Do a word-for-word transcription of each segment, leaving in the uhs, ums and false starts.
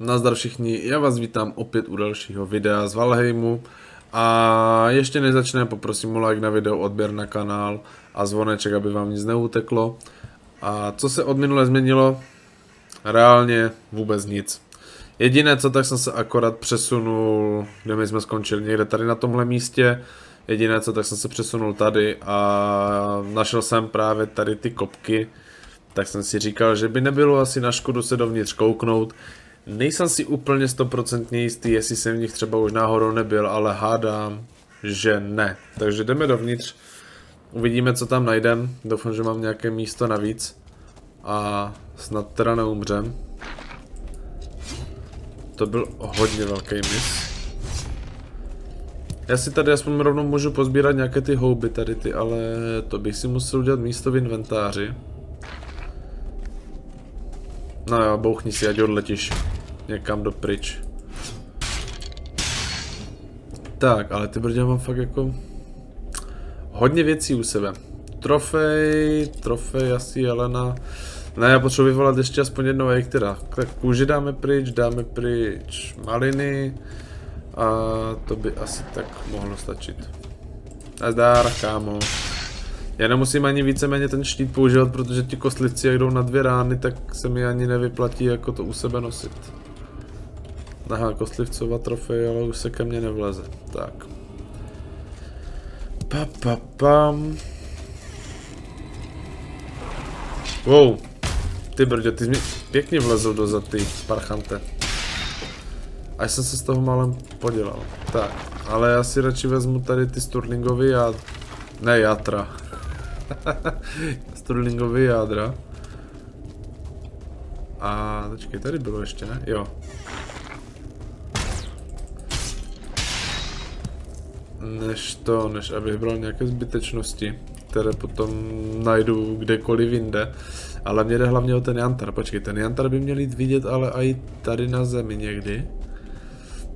Nazdar všichni, já vás vítám opět u dalšího videa z Valheimu. A ještě než začneme, poprosím o like na video, odběr na kanál a zvoneček, aby vám nic neuteklo. A co se od minule změnilo? Reálně vůbec nic. Jediné co, tak jsem se akorát přesunul, kde my jsme skončili, někde tady na tomhle místě. Jediné co, tak jsem se přesunul tady a našel jsem právě tady ty kopky. Tak jsem si říkal, že by nebylo asi na škodu se dovnitř kouknout. Nejsem si úplně stoprocentně jistý, jestli jsem v nich třeba už náhodou nebyl, ale hádám, že ne. Takže jdeme dovnitř, uvidíme, co tam najdeme. Doufám, že mám nějaké místo navíc a snad teda neumřem. To byl hodně velký mis. Já si tady aspoň rovnou můžu pozbírat nějaké ty houby tady ty, ale to bych si musel udělat místo v inventáři. No jo, bouchni si, ať odletíš někam do pryč. Tak, ale ty brďa, mám fakt jako hodně věcí u sebe. Trofej, trofej, asi jelena. Ne, já potřebuji vyvolat ještě aspoň jednou jejktera. Tak kůži dáme pryč, dáme pryč maliny. A to by asi tak mohlo stačit. Nazdár, kámo. Já nemusím ani víceméně ten štít používat, protože ti kostlivci, jak jdou na dvě rány, tak se mi ani nevyplatí jako to u sebe nosit. Aha, kostlivcova trofej, ale už se ke mně nevleze. Tak. Pa, pa, pam. Wow. Ty brďo, ty jsi mi pěkně vlezl do zad, ty parchante. Až jsem se z toho málem podělal. Tak, ale já si radši vezmu tady ty Sturlingovy a... Ne, játra. Sturlingovy jádra. A počkej, tady bylo ještě, ne? Jo. Než to, než abych bral nějaké zbytečnosti, které potom najdu kdekoliv jinde. Ale mě jde hlavně o ten jantar. Počkej, ten jantar by měl jít vidět, ale i tady na zemi někdy.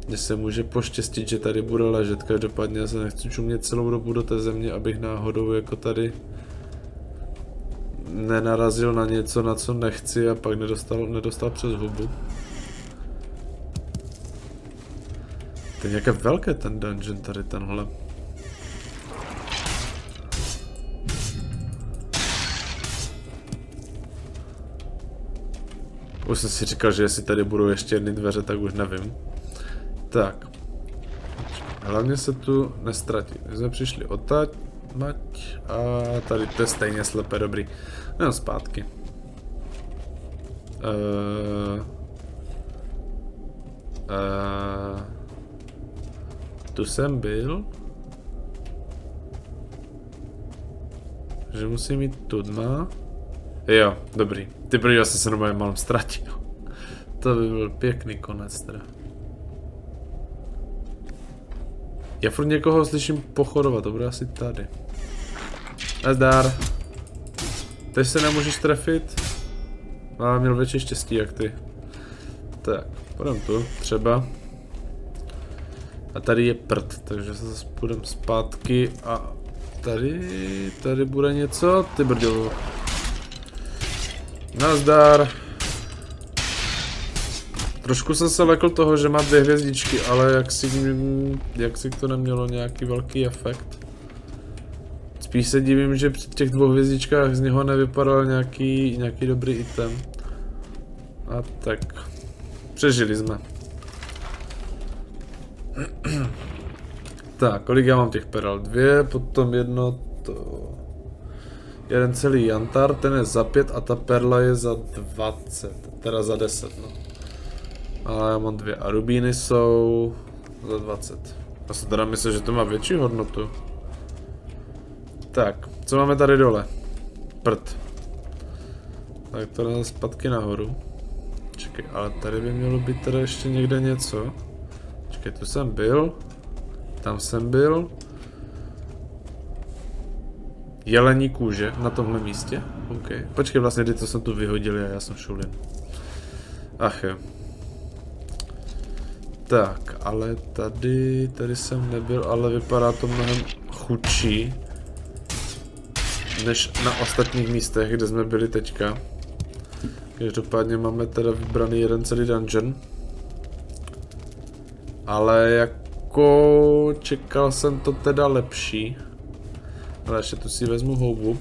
Mně se může poštěstit, že tady bude ležet. Každopádně já se nechci čumět celou dobu do té země, abych náhodou jako tady nenarazil na něco, na co nechci a pak nedostal, nedostal přes hubu. To je nějaké velké ten dungeon tady tenhle. Už jsem si říkal, že jestli tady budou ještě jedny dveře, tak už nevím. Tak, hlavně se tu nestratí. My jsme přišli odtať, mať, a tady to je stejně slepé, dobrý. No, zpátky. Eee, eee, tu jsem byl. Že musím jít tudma. Jo, dobrý. Ty brý, já jsem se normálně malem ztratil. To by byl pěkný konec teda. Já furt někoho slyším pochodovat, to bude asi tady. Nazdar. Teď se nemůžeš trefit. A měl větší štěstí jak ty. Tak, půjdem tu, třeba. A tady je prd, takže se zase půjdem zpátky a tady, tady bude něco, ty brďo. Nazdar. Trošku jsem se lekl toho, že má dvě hvězdičky, ale jak si, jak si to nemělo nějaký velký efekt. Spíš se divím, že při těch dvou hvězdičkách z něho nevypadal nějaký, nějaký dobrý item. A tak. Přežili jsme. Tak, kolik já mám těch perel? Dvě, potom jedno to... Jeden celý jantar, ten je za pět a ta perla je za dvacet, teda za deset, no. Ale já mám dvě a rubíny jsou za dvacet. Já si teda myslím, že to má větší hodnotu. Tak, co máme tady dole? Prd. Tak to dáme zpátky nahoru. Čekej, ale tady by mělo být teda ještě někde něco. Čekej, tu jsem byl. Tam jsem byl. Jelení kůže na tomhle místě. OK. Počkej, vlastně ty to jsem tu vyhodil a já jsem šulin. Ach jo. Tak, ale tady, tady jsem nebyl, ale vypadá to mnohem chudší než na ostatních místech, kde jsme byli teďka. Každopádně máme teda vybraný jeden celý dungeon. Ale jako čekal jsem to teda lepší. Ale ještě tu si vezmu houbu.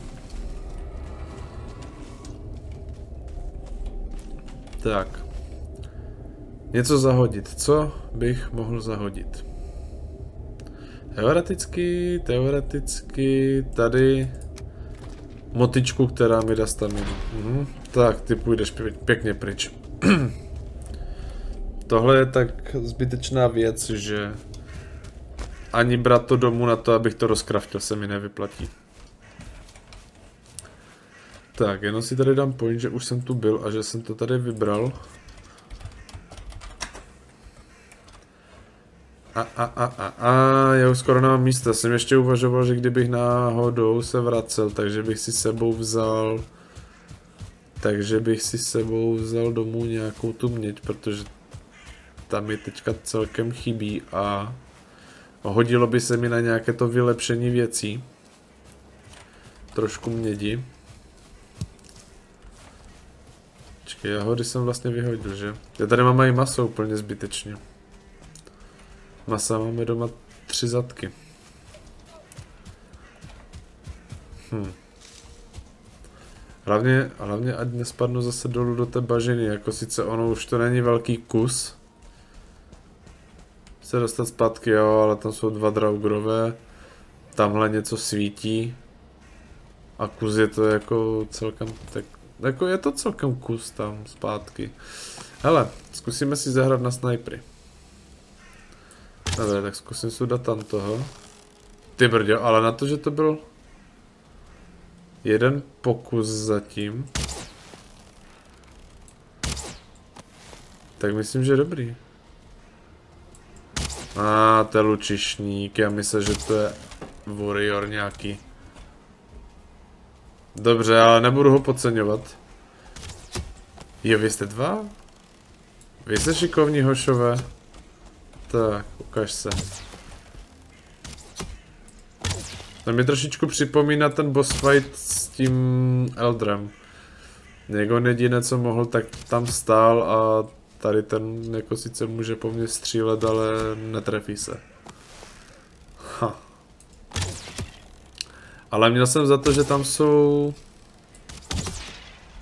Tak. Něco zahodit. Co bych mohl zahodit? Teoreticky, teoreticky, tady motičku, která mi dá stamina. Mhm. Tak, ty půjdeš pěkně pryč. Tohle je tak zbytečná věc, že ani brát to domů na to, abych to rozkraftil, se mi nevyplatí. Tak, jenom si tady dám point, že už jsem tu byl a že jsem to tady vybral. A, a, a, a, a, já už skoro nemám místa. Jsem ještě uvažoval, že kdybych náhodou se vracel, takže bych si sebou vzal... Takže bych si sebou vzal domů nějakou tu měď, protože tam mi teďka celkem chybí a hodilo by se mi na nějaké to vylepšení věcí. Trošku mědi. Počkej, já ho když jsem vlastně vyhodil, že? Já tady mám i maso úplně zbytečně. Masa máme doma tři zadky. Hm. Hlavně, hlavně ať nespadnu zase dolů do té bažiny, jako sice ono už to není velký kus. Se dostat zpátky, jo, ale tam jsou dva draugrové. Tamhle něco svítí. A kus je to jako celkem, tak, jako je to celkem kus tam zpátky. Hele, zkusíme si zahrát na snajpery. Dobře, tak zkusím sudat tam toho. Ty brďo, ale na to, že to byl jeden pokus zatím. Tak myslím, že je dobrý. A ah, to je lučišník, já myslím, že to je warrior nějaký. Dobře, ale nebudu ho podceňovat. Jo, vy jste dva? Vy jste šikovní hošové. Tak, ukaž se. To mi trošičku připomíná ten boss fight s tím Eldrem. Někdo jediné, co mohl, tak tam stál a tady ten jako sice může po mně střílet, ale netrefí se. Ha. Ale měl jsem za to, že tam jsou...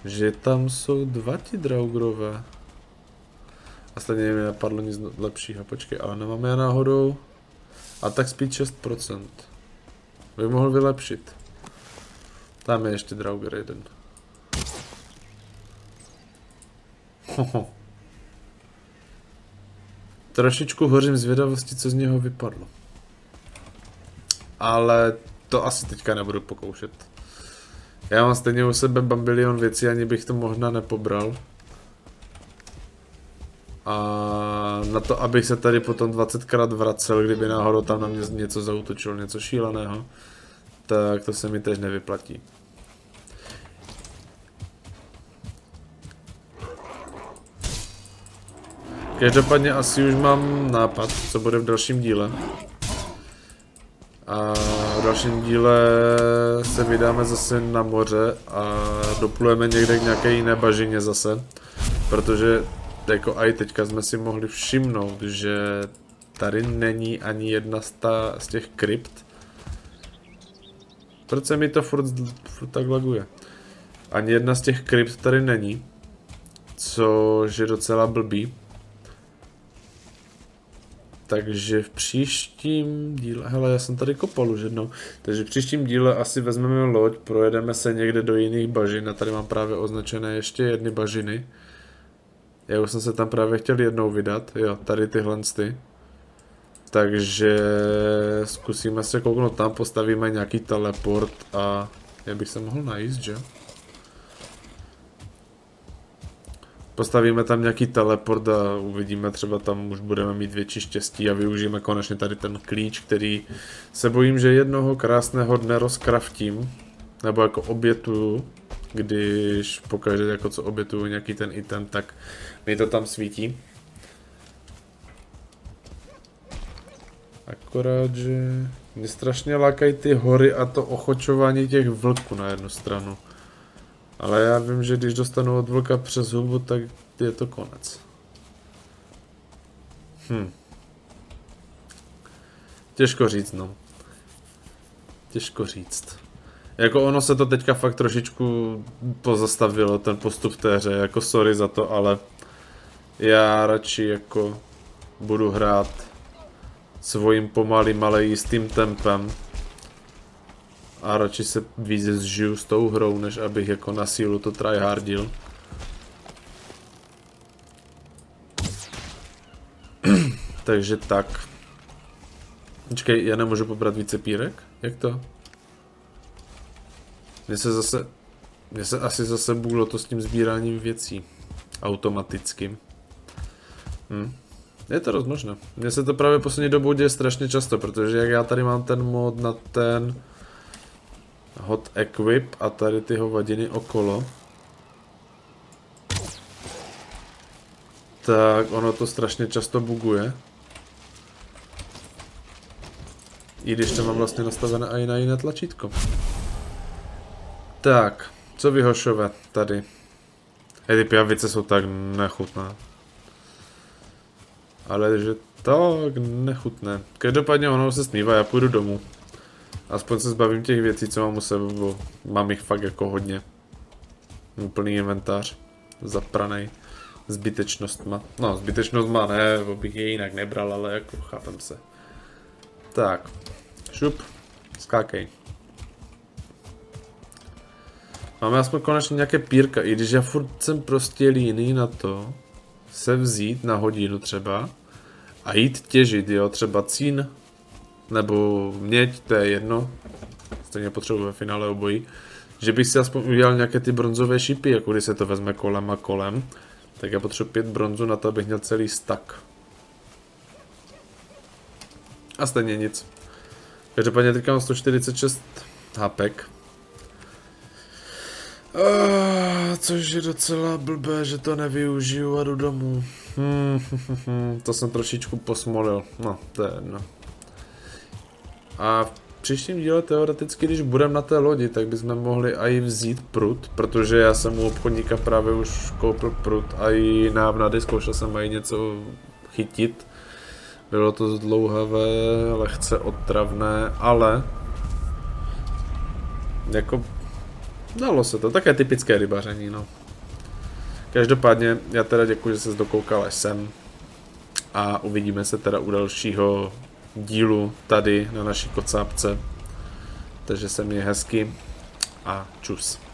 Že tam jsou dva ti draugrové. A stejně mi napadlo nic lepšího, počkej, ale nemáme náhodou. A tak speed šest procent. Bych mohl vylepšit. Tam je ještě drauger jeden. Hoho. Trošičku hořím zvědavosti, co z něho vypadlo. Ale to asi teďka nebudu pokoušet. Já mám stejně u sebe bambilion věcí, ani bych to možná nepobral. A na to, abych se tady potom dvacetkrát vracel, kdyby náhodou tam na mě něco zaútočilo, něco šíleného, tak to se mi teď nevyplatí. Každopádně asi už mám nápad, co bude v dalším díle. A v dalším díle se vydáme zase na moře a doplujeme někde k nějaké jiné bažině zase, protože jako i teďka jsme si mohli všimnout, že tady není ani jedna z, ta, z těch krypt. Proč se mi to furt, furt tak laguje? Ani jedna z těch krypt tady není, což je docela blbý. Takže v příštím díle, hele, já jsem tady kopal už jednou, takže v příštím díle asi vezmeme loď, projedeme se někde do jiných bažin a tady mám právě označené ještě jedny bažiny. Já už jsem se tam právě chtěl jednou vydat, jo, tady tyhle ty. Takže zkusíme se kouknout tam, postavíme nějaký teleport a já bych se mohl najíst, že? Postavíme tam nějaký teleport a uvidíme, třeba tam už budeme mít větší štěstí a využijeme konečně tady ten klíč, který se bojím, že jednoho krásného dne rozkraftím, nebo jako obětuju, když pokaždé jako co obětuju nějaký ten item, tak mi to tam svítí. Akorát, že mě strašně lákají ty hory a to ochočování těch vlků na jednu stranu. Ale já vím, že když dostanu od vlka přes hubu, tak je to konec. Hm. Těžko říct, no. Těžko říct. Jako ono se to teďka fakt trošičku pozastavilo, ten postup té hře, jako sorry za to, ale já radši jako budu hrát svým pomalým, ale jistým tempem a radši se víc zžiju s tou hrou, než abych jako na sílu to tryhardil. Takže tak. Počkej, já nemůžu pobrat více pírek? Jak to? Mně se zase, mně se asi zase bůlo to s tím sbíráním věcí. Automatickým. Hm. Je to dost možné. Mně se to právě poslední dobou děje strašně často, protože jak já tady mám ten mod na ten hot equip a tady ty hovadiny okolo, tak ono to strašně často buguje. I když to mám vlastně nastavené i na jiné tlačítko. Tak, co vyhošové tady? Hej, ty pijavice jsou tak nechutné. Ale že tak nechutné. Každopádně ono se smívá, já půjdu domů. Aspoň se zbavím těch věcí, co mám u sebe, bo mám jich fakt jako hodně. Úplný inventář. Zapranej. Zbytečnost má. No, zbytečnost má ne, bych je jinak nebral, ale jako chápem se. Tak, šup, skákej. Máme aspoň konečně nějaké pírka, i když já furt jsem prostě líný na to se vzít na hodinu třeba a jít těžit, jo, třeba cín nebo měď, to je jedno, stejně potřebuji ve finále obojí, že bych si aspoň udělal nějaké ty bronzové šipy, jako když se to vezme kolem a kolem, tak já potřebuji pět bronzu na to, abych měl celý stack. A stejně nic. Každopádně teďka mám sto čtyřicet šest hapek. Uh, což je docela blbé, že to nevyužiju a jdu domů. Hmm, to jsem trošičku posmolil. No, to je jedno. A v příštím díle teoreticky, když budeme na té lodi, tak bychom mohli i vzít prut, protože já jsem u obchodníka právě už koupil prut a i návnady, zkoušel jsem i něco chytit. Bylo to zdlouhavé, lehce otravné, ale jako dalo se to, také typické rybaření, no. Každopádně já teda děkuji, že jsi dokoukal až sem a uvidíme se teda u dalšího dílu tady na naší kocápce. Takže se měj hezky a čus.